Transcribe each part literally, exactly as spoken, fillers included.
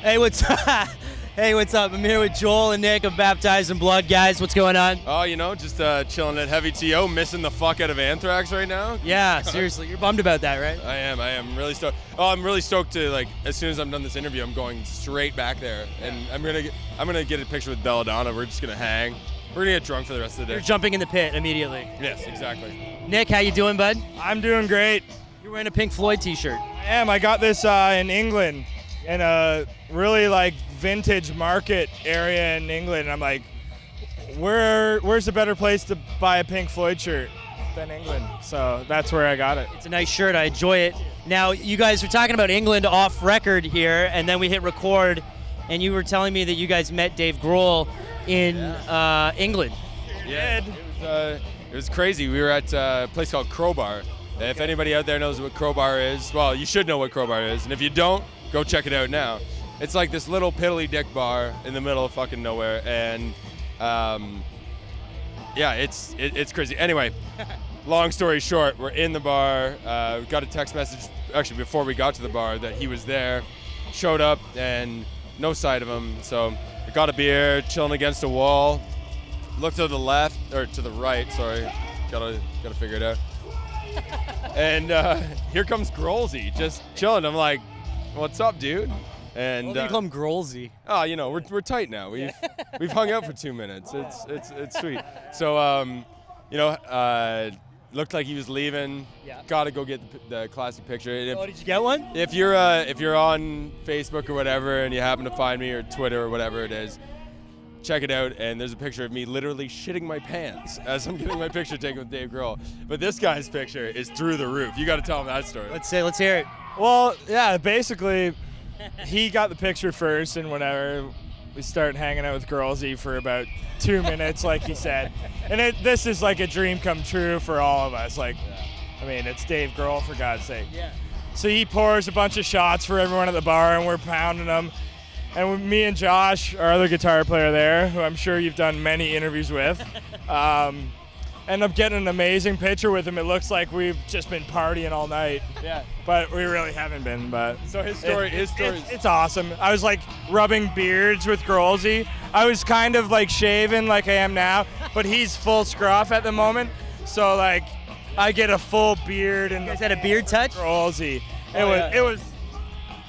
Hey, what's up? Hey, what's up? I'm here with Johl and Nick of Baptized in Blood, guys. What's going on? Oh, you know, just uh, chilling at Heavy T O, missing the fuck out of Anthrax right now. Yeah, seriously, you're bummed about that, right? I am. I am really stoked. Oh, I'm really stoked to like. As soon as I'm done this interview, I'm going straight back there, and I'm gonna get, I'm gonna get a picture with Belladonna. We're just gonna hang. We're gonna get drunk for the rest of the day. You're jumping in the pit immediately. Yes, exactly. Nick, how you doing, bud? I'm doing great. You're wearing a Pink Floyd T-shirt. I am. I got this uh, in England. In a really like vintage market area in England, and I'm like, where where's a better place to buy a Pink Floyd shirt than England? So that's where I got it. It's a nice shirt. I enjoy it. Now you guys were talking about England off record here, and then we hit record, and you were telling me that you guys met Dave Grohl in yeah. uh, England. Yeah, it was, uh, it was crazy. We were at a place called Crowbar. Okay. If anybody out there knows what Crowbar is, well, you should know what Crowbar is, and if you don't, go check it out now. It's like this little piddly dick bar in the middle of fucking nowhere, and um, yeah, it's it, it's crazy. Anyway, long story short, we're in the bar. Uh, we got a text message actually before we got to the bar that he was there. Showed up and no sight of him, so I got a beer, chilling against a wall. Looked to the left or to the right. Sorry, gotta gotta figure it out. And uh, here comes Grohlzy, just chilling. I'm like, what's up, dude? And well, we uh, call him Grohlzy. Oh, you know, we're we're tight now. We've we've hung out for two minutes. It's it's it's sweet. So um, you know, uh, looked like he was leaving. Yeah. Got to go get the, the classic picture. If, oh, did you get one? If you're uh, if you're on Facebook or whatever, and you happen to find me, or Twitter or whatever it is, check it out. And there's a picture of me literally shitting my pants as I'm getting my picture taken with Dave Grohl. But this guy's picture is through the roof. You got to tell him that story. Let's say let's hear it. Well, yeah, basically, he got the picture first, and whatever, we start hanging out with Grohlzy for about two minutes, like he said. And it, this is like a dream come true for all of us. Like, yeah. I mean, it's Dave Grohl, for God's sake. Yeah. So he pours a bunch of shots for everyone at the bar, and we're pounding them. And me and Josh, our other guitar player there, who I'm sure you've done many interviews with, um, end up getting an amazing picture with him. It looks like we've just been partying all night. Yeah. But we really haven't been. But so his story, it, his story, it, it's, it's awesome. I was like rubbing beards with Grohlzy. I was kind of like shaving like I am now, but he's full scruff at the moment. So like, I get a full beard and. Is that a beard touch? Grohlzy. It oh, was. Yeah. It was.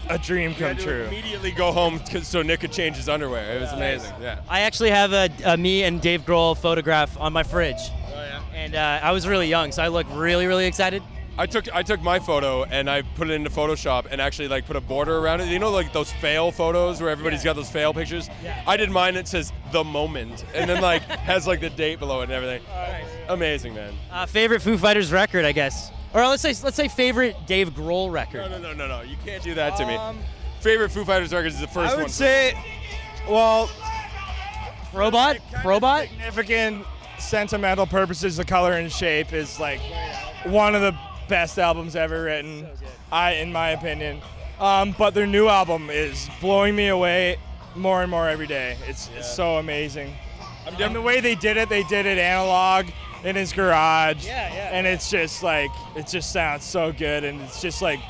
A dream come true. Immediately go home so Nick could change his underwear. It was amazing. Yeah. I actually have a, a me and Dave Grohl photograph on my fridge. Oh yeah. And uh, I was really young, so I look really, really excited. I took I took my photo and I put it into Photoshop and actually like put a border around it. You know, like those fail photos where everybody's yeah. got those fail pictures. Yeah. I did mine. It says the moment, and then like has like the date below it and everything. All right. Amazing, man. Uh, favorite Foo Fighters record, I guess. Or let's say let's say favorite Dave Grohl record. No, no, no, no, no. You can't do that to me. Um, favorite Foo Fighters record is the first one. I would one say, well, Robot, Robot. Significant sentimental purposes. The Color and Shape is like one of the best albums ever written. So good. I, in my opinion. Um, but their new album is blowing me away more and more every day. It's, yeah. it's so amazing. I'm and the way they did it, they did it analog. In his garage, yeah, yeah, and yeah. it's just like, it just sounds so good, and it's just like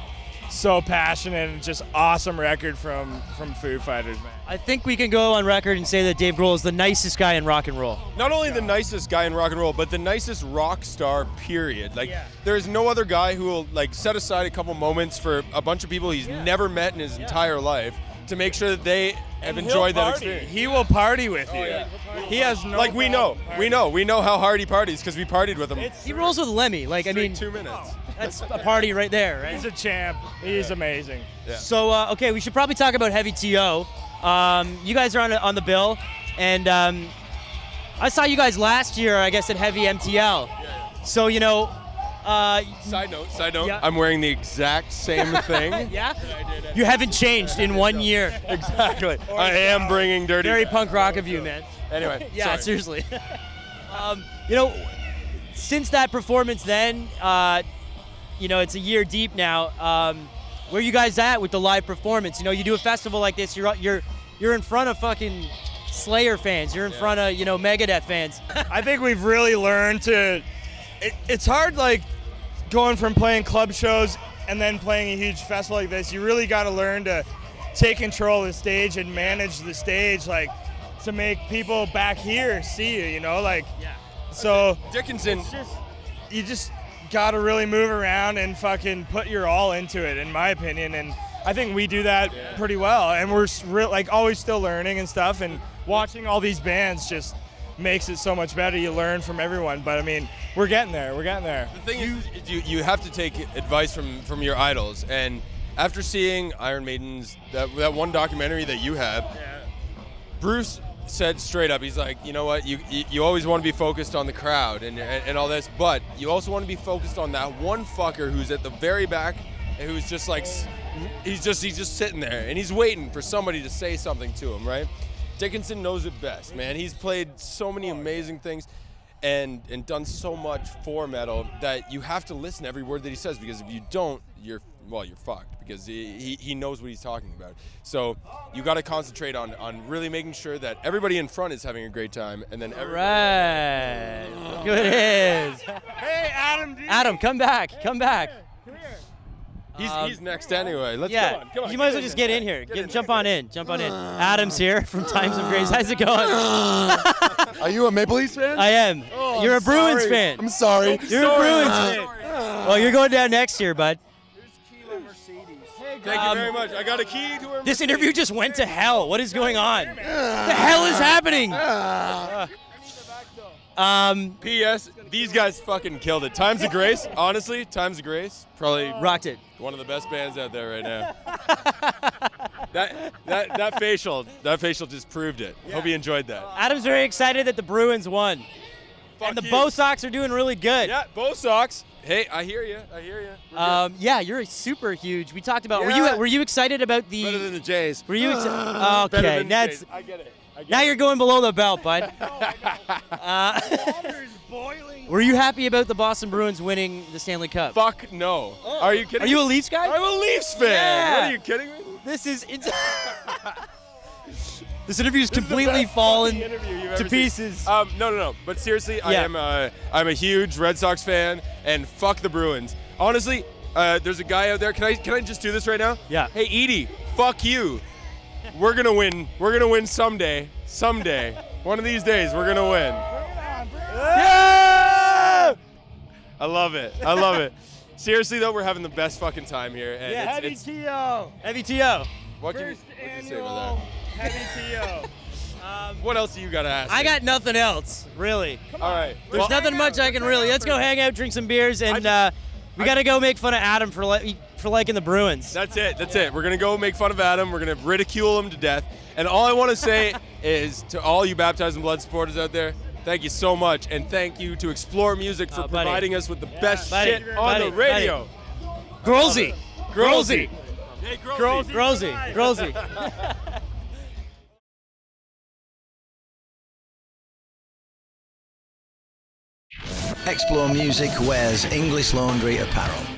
so passionate, and just awesome record from, from Foo Fighters, man. I think we can go on record and say that Dave Grohl is the nicest guy in rock and roll. Not only yeah. the nicest guy in rock and roll, but the nicest rock star, period. Like, yeah. there is no other guy who will like set aside a couple moments for a bunch of people he's yeah. never met in his yeah. entire life to make sure that they have and enjoyed that experience. He will party with oh, you. Yeah. He has no like we know, we know, we know how hard he parties because we partied with him. It's, he rolls with Lemmy. Like I mean, two minutes. That's a party right there. Right? He's a champ. He's yeah. amazing. Yeah. So uh, okay, we should probably talk about Heavy T O. Um, you guys are on on the bill, and um, I saw you guys last year, I guess, at Heavy M T L. Yeah, yeah. So you know. Uh, side note, side note, yeah. I'm wearing the exact same thing. yeah? You haven't changed in one year. Exactly. I am bringing dirty. Very punk rock of you, man. Anyway, yeah, sorry. Seriously. um, you know, since that performance then, uh, you know, it's a year deep now. Um, where are you guys at with the live performance? You know, you do a festival like this, you're you're you're in front of fucking Slayer fans. You're in yeah. front of, you know, Megadeth fans. I think we've really learned to, it, it's hard, like, going from playing club shows and then playing a huge festival like this, you really got to learn to take control of the stage and manage the stage, like, to make people back here see you, you know, like, yeah. So Dickinson, just, you just got to really move around and fucking put your all into it, in my opinion, and I think we do that yeah. pretty well, and we're re- like always still learning and stuff, and watching all these bands just makes it so much better. You learn from everyone, but I mean, we're getting there, we're getting there. The thing you, is, you, you have to take advice from, from your idols, and after seeing Iron Maiden's, that, that one documentary that you have, yeah. Bruce said straight up, he's like, you know what, you, you, you always want to be focused on the crowd and, and, and all this, but you also want to be focused on that one fucker who's at the very back, and who's just like, he's just he's just sitting there and he's waiting for somebody to say something to him, right? Dickinson knows it best, man. He's played so many amazing things and and done so much for metal that you have to listen to every word that he says, because if you don't, you're, well, you're fucked, because he, he, he knows what he's talking about. So you got to concentrate on, on really making sure that everybody in front is having a great time, and then everybody... All right. Good is. Hey, Adam. Dude. Adam, come back. Hey, come back. Come here. He's, um, he's next anyway. Let's yeah. go on. Come on. You might as well just get in here. Get get, in jump there. on in. Jump on in. Adam's here from Times of Grace. How's it going? Are you a Maple Leafs fan? I am. Oh, you're a I'm Bruins sorry. fan. I'm sorry. You're sorry. a Bruins fan. Well, you're going down next year, bud. Thank um, you very much. I got a key to her. This interview just went to hell. What is going on? What the hell is happening? Uh, um, P S These guys fucking killed it. Times of Grace, honestly, Times of Grace probably rocked it. One of the best bands out there right now. that that that facial, that facial just proved it. Yeah. Hope you enjoyed that. Adam's very excited that the Bruins won. Fuck and the you. Bo Sox are doing really good. Yeah, Bo Sox. Hey, I hear you. I hear you. Um, yeah, you're super huge. We talked about. Yeah. Were you were you excited about the? Better than the Jays. Were you? Exci- okay, Better than that's. The Jays. I get it. I get now it. You're going below the belt, bud. No, uh, the water's boiling. Were you happy about the Boston Bruins winning the Stanley Cup? Fuck no. Oh. Are you kidding? Are you a Leafs guy? I'm a Leafs fan. Yeah. What, are you kidding me? This is. Ins- This interview's this completely fallen to pieces. Um, no, no, no. But seriously, yeah. I am a, I'm a huge Red Sox fan, and fuck the Bruins. Honestly, uh, there's a guy out there. Can I can I just do this right now? Yeah. Hey, Edie, fuck you. We're gonna win. We're gonna win someday. Someday. One of these days, we're gonna win. Yeah! I love it. I love it. Seriously though, we're having the best fucking time here. And yeah, it's, Heavy T O. Heavy T O. What can you say about that? Heavy T O. Um, what else do you got to ask? I me? got nothing else, really. All right. There's well, nothing much out. I can really. Let's go hang out, drink some beers, and just, uh, we got to go make fun of Adam for li- for liking the Bruins. That's it. That's yeah. it. We're going to go make fun of Adam. We're going to ridicule him to death. And all I want to say is to all you Baptized in Blood supporters out there, thank you so much. And thank you to Explore Music for oh, providing buddy. us with the yeah. best buddy. shit buddy. on buddy. the radio. Grohlsy. Grohlsy. Hey, Grohlsy. Grohlsy. Grohlsy. Explore Music wears English Laundry apparel.